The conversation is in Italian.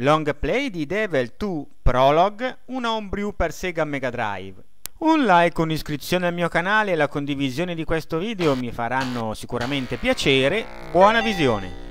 long play di Devwill Too Prologue, una homebrew per Sega Mega Drive. Un like, un'iscrizione al mio canale e la condivisione di questo video mi faranno sicuramente piacere. Buona visione!